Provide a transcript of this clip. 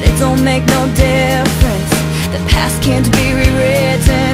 but it don't make no difference. The past can't be rewritten.